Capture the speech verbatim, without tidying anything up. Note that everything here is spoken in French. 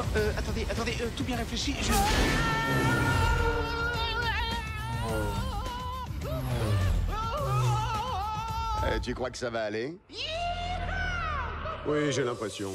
va. Euh, attendez, attendez, euh, tout bien réfléchi. Je... Euh, tu crois que ça va aller? Oui, j'ai l'impression.